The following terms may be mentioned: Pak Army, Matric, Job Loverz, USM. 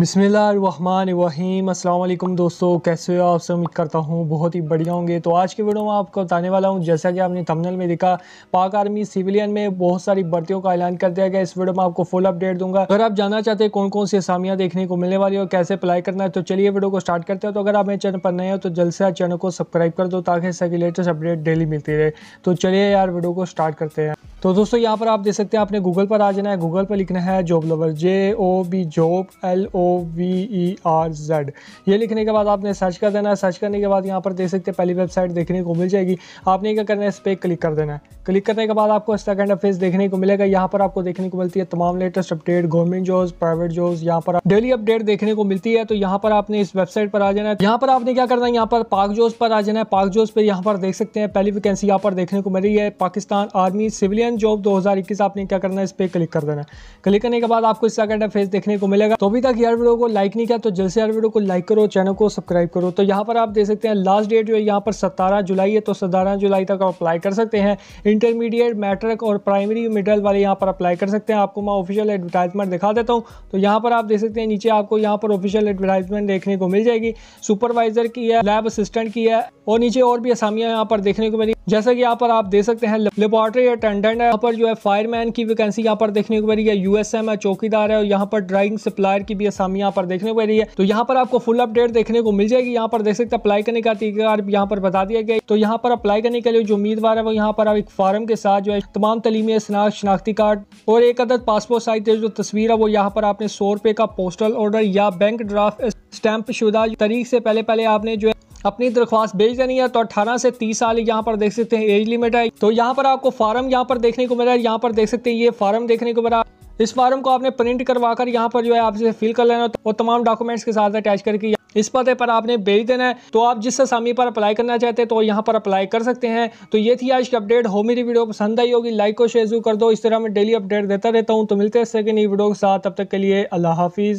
बिस्मिल्लाहिर्रहमानिर्रहीम। अस्सलाम वालेकुम दोस्तों, कैसे हो आप? से उम्मीद करता हूँ बहुत ही बढ़िया होंगे। तो आज की वीडियो में आपको बताने वाला हूँ, जैसा कि आपने थंबनेल में देखा, पाक आर्मी सिविलियन में बहुत सारी भर्तियों का ऐलान कर दिया गया। इस वीडियो में आपको फुल अपडेट दूंगा। अगर आप जानना चाहते हैं कौन कौन सी असामियाँ देखने को मिलने वाली है और कैसे अप्लाई करना है, तो चलिए वीडियो को स्टार्ट करते हैं। तो अगर आप मेरे चैनल पर नए हो तो जल्द से जल्द चैनल को सब्सक्राइब कर दो ताकि इससे लेटेस्ट अपडेट डेली मिलती रहे। तो चलिए यार वीडियो को स्टार्ट करते हैं। तो दोस्तों यहाँ पर आप देख सकते हैं, आपने गूगल पर आ जाना है। गूगल पर लिखना है job lover, JOB job LOVERZ। ये लिखने के बाद आपने सर्च कर देना है। सर्च करने के बाद यहाँ पर देख सकते हैं पहली वेबसाइट देखने को मिल जाएगी। आपने क्या करना है, इस पर क्लिक कर देना है। क्लिक करने के बाद आपको सेकंड फेज देखने को मिलेगा। यहाँ पर आपको देखने को मिलती है तमाम latest update, government jobs, private jobs, यहाँ पर डेली अपडेट देखने को मिलती है। तो यहाँ पर आपने इस वेबसाइट पर आ जाना है। यहाँ पर आपने क्या करना है, यहाँ पर पाक जॉब्स पर आ जाना है। पाक जॉब्स पर यहाँ पर देख सकते हैं पहली वैकेंसी यहाँ पर देखने को मिल रही है, पाकिस्तान आर्मी सिविलियन जॉब 2021। आपने क्या करना है, इस पर क्लिक कर देना है। क्लिक करने के बाद आपको सेकंड फेज देखने को मिलेगा। तो अभी तक यार वीडियो को लाइक नहीं किया तो जल्द से यार वीडियो को लाइक करो, चैनल को सब्सक्राइब करो। तो यहाँ पर आप देख सकते हैं लास्ट डेट जो है यहाँ पर 17 जुलाई है। तो 17 जुलाई तक आप अप्लाई कर सकते हैं। इंटरमीडिएट, मैट्रिक और प्राइमरी मिडल वाले यहाँ पर अप्लाई कर सकते हैं। आपको मैं ऑफिशियल एडवर्टाइजमेंट दिखा देता हूँ। तो यहाँ पर आप देख सकते हैं नीचे आपको यहाँ पर ऑफिशियल एडवर्टाइजमेंट देखने को मिल जाएगी। सुपरवाइजर की है, लैब असिस्टेंट की है और नीचे और भी असामियाँ यहाँ पर देखने को मिली। जैसा कि यहाँ पर आप देख सकते हैं लेबोरेटरी अटेंडेंट है, यहाँ पर जो है फायरमैन की वैकेंसी यहाँ पर देखने को मिल रही है, USM है, चौकीदार है और यहाँ पर ड्राइविंग सप्लायर की भी असामी यहाँ पर देखने को मिल रही है। तो यहाँ पर आपको फुल अपडेट देखने को मिल जाएगी। यहाँ पर देख सकते हैं अप्लाई करने का तरीका यहाँ पर बता दिया गया। तो यहाँ पर अप्लाई करने के लिए जो उम्मीदवार है वो यहाँ पर आप एक फार्म के साथ जो है तमाम तलीमी शनाख्ती कार्ड और एक अदद पासपोर्ट साइज जो तस्वीर है वो यहाँ पर आपने 100 रुपये का पोस्टल ऑर्डर या बैंक ड्राफ्ट स्टैंप शुदा तारीख से पहले आपने जो है अपनी दरख्वास्त भेज देनी है। तो 18 से 30 साल यहाँ पर देख सकते हैं एज लिमिट है। तो यहाँ पर आपको फार्म यहाँ पर देखने को मिला है। यहाँ पर देख सकते हैं ये फार्म देखने को मिला। इस फार्म को आपने प्रिंट करवाकर यहाँ पर जो है आपसे फिल कर लेना और तमाम डॉक्यूमेंट्स के साथ अटैच करके इस पते पर आपने भेज देना है। तो आप जिस असामी पर अप्लाई करना चाहते हैं तो यहाँ पर अप्लाई कर सकते हैं। तो ये थी आज की अपडेट। हो मेरी वीडियो पसंद आई होगी लाइक और शेयर जरूर कर दो। इस तरह मैं डेली अपडेट देता रहता हूँ। तो मिलते हैं सेकंड नई वीडियो के साथ, तब तक के लिए अल्लाह हाफिज़।